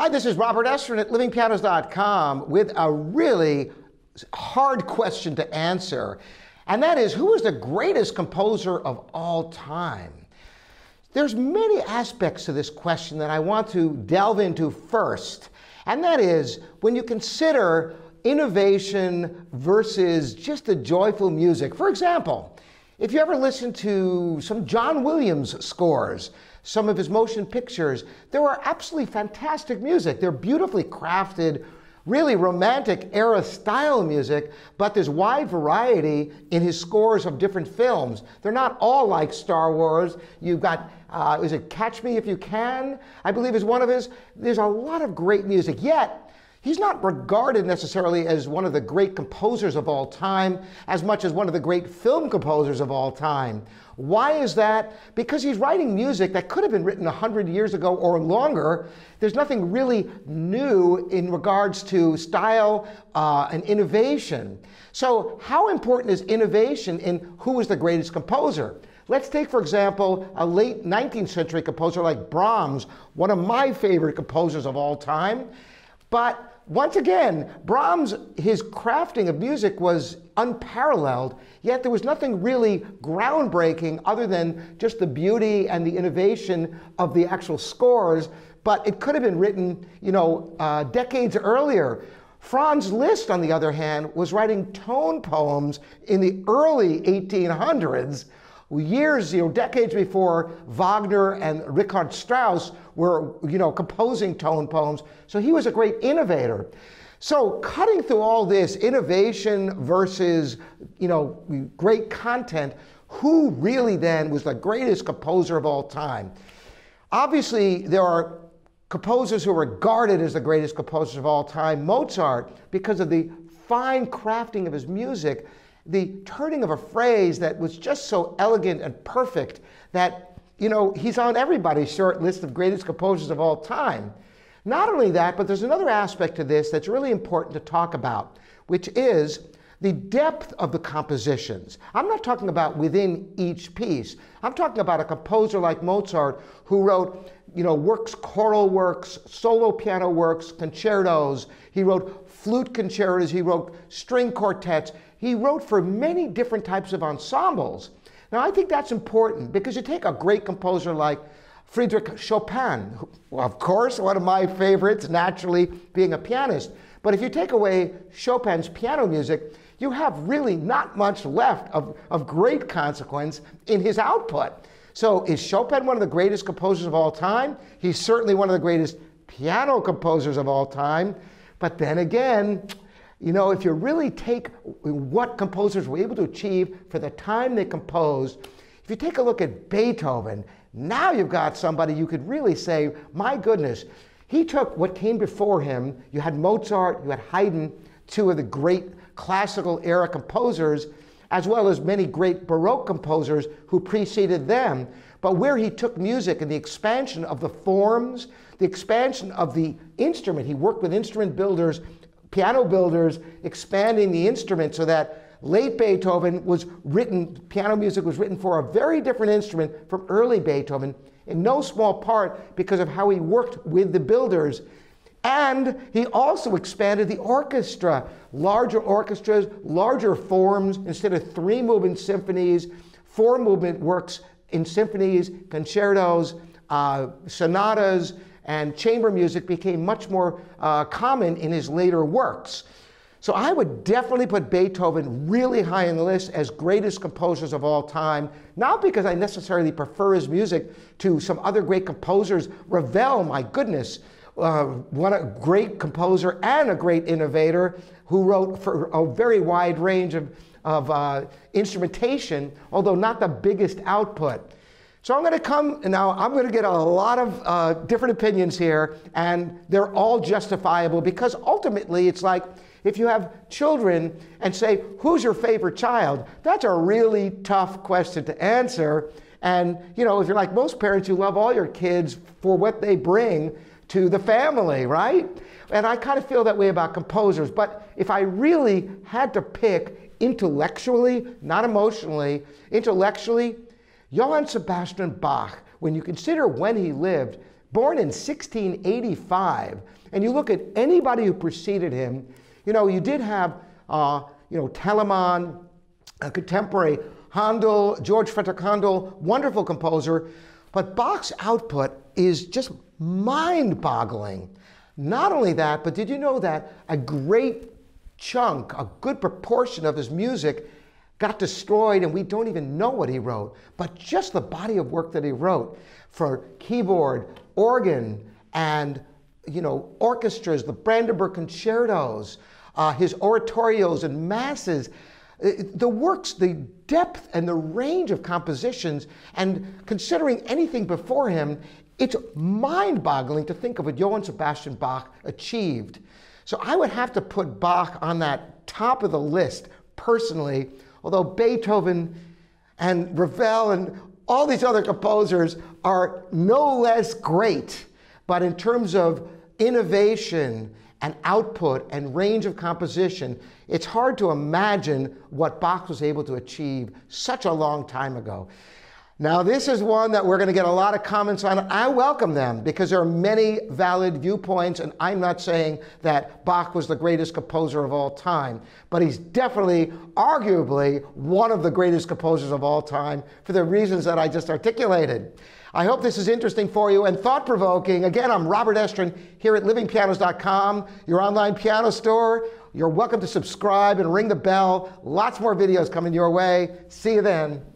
Hi, this is Robert Estrin at livingpianos.com with a really hard question to answer, and that is, who is the greatest composer of all time? There's many aspects to this question that I want to delve into first, and that is, when you consider innovation versus just the joyful music. For example, if you ever listen to some John Williams scores, some of his motion pictures, there are absolutely fantastic music. They're beautifully crafted, really romantic era style music, but there's wide variety in his scores of different films. They're not all like Star Wars. You've got, is it Catch Me If You Can? I believe is one of his. There's a lot of great music, yet he's not regarded necessarily as one of the great composers of all time as much as one of the great film composers of all time. Why is that? Because he's writing music that could have been written 100 years ago or longer. There's nothing really new in regards to style and innovation. So how important is innovation in who is the greatest composer? Let's take, for example, a late 19th century composer like Brahms, one of my favorite composers of all time. But once again, Brahms, his crafting of music was unparalleled, yet there was nothing really groundbreaking other than just the beauty and the innovation of the actual scores, but it could have been written, decades earlier. Franz Liszt, on the other hand, was writing tone poems in the early 1800s, years, decades before Wagner and Richard Strauss were, composing tone poems. So he was a great innovator. So cutting through all this innovation versus, great content, who really then was the greatest composer of all time? Obviously, there are composers who are regarded as the greatest composers of all time. Mozart, because of the fine crafting of his music, the turning of a phrase that was just so elegant and perfect that, he's on everybody's short list of greatest composers of all time. Not only that, but there's another aspect to this that's really important to talk about, which is the depth of the compositions. I'm not talking about within each piece. I'm talking about a composer like Mozart who wrote, works, choral works, solo piano works, concertos. He wrote flute concertos. He wrote string quartets. He wrote for many different types of ensembles. Now, I think that's important because you take a great composer like Friedrich Chopin, who, of course, one of my favorites, naturally, being a pianist. But if you take away Chopin's piano music, you have really not much left of great consequence in his output. So is Chopin one of the greatest composers of all time? He's certainly one of the greatest piano composers of all time. But then again, if you really take what composers were able to achieve for the time they composed, if you take a look at Beethoven, now you've got somebody you could really say, my goodness, he took what came before him. You had Mozart, you had Haydn, two of the great classical era composers, as well as many great Baroque composers who preceded them. But where he took music and the expansion of the forms, the expansion of the instrument, he worked with instrument builders, piano builders, expanding the instrument so that late Beethoven was written, piano music was written for a very different instrument from early Beethoven, in no small part because of how he worked with the builders. And he also expanded the orchestra, larger orchestras, larger forms, instead of three-movement symphonies, four-movement works in symphonies, concertos, sonatas, and chamber music became much more common in his later works. So I would definitely put Beethoven really high on the list as greatest composers of all time, not because I necessarily prefer his music to some other great composers. Ravel, my goodness, what a great composer and a great innovator who wrote for a very wide range of instrumentation, although not the biggest output. So I'm going to come, now I'm going to get a lot of different opinions here, and they're all justifiable because ultimately it's like if you have children and say, who's your favorite child? That's a really tough question to answer. And, if you're like most parents, you love all your kids for what they bring to the family, right? And I kind of feel that way about composers. But if I really had to pick intellectually, not emotionally, intellectually, Johann Sebastian Bach, when you consider when he lived, born in 1685, and you look at anybody who preceded him, you know, you did have, Telemann, a contemporary, Handel, George Frideric Handel, wonderful composer, but Bach's output is just mind-boggling. Not only that, but did you know that a great chunk, a good proportion of his music got destroyed and we don't even know what he wrote, but just the body of work that he wrote for keyboard, organ, and orchestras, the Brandenburg Concertos, his oratorios and masses, the works, the depth and the range of compositions, and considering anything before him, it's mind-boggling to think of what Johann Sebastian Bach achieved. So I would have to put Bach on that top of the list personally, although Beethoven and Ravel and all these other composers are no less great. But in terms of innovation and output and range of composition, it's hard to imagine what Bach was able to achieve such a long time ago. Now, this is one that we're going to get a lot of comments on. I welcome them because there are many valid viewpoints, and I'm not saying that Bach was the greatest composer of all time, but he's definitely, arguably, one of the greatest composers of all time for the reasons that I just articulated. I hope this is interesting for you and thought-provoking. Again, I'm Robert Estrin here at livingpianos.com, your online piano store. You're welcome to subscribe and ring the bell. Lots more videos coming your way. See you then.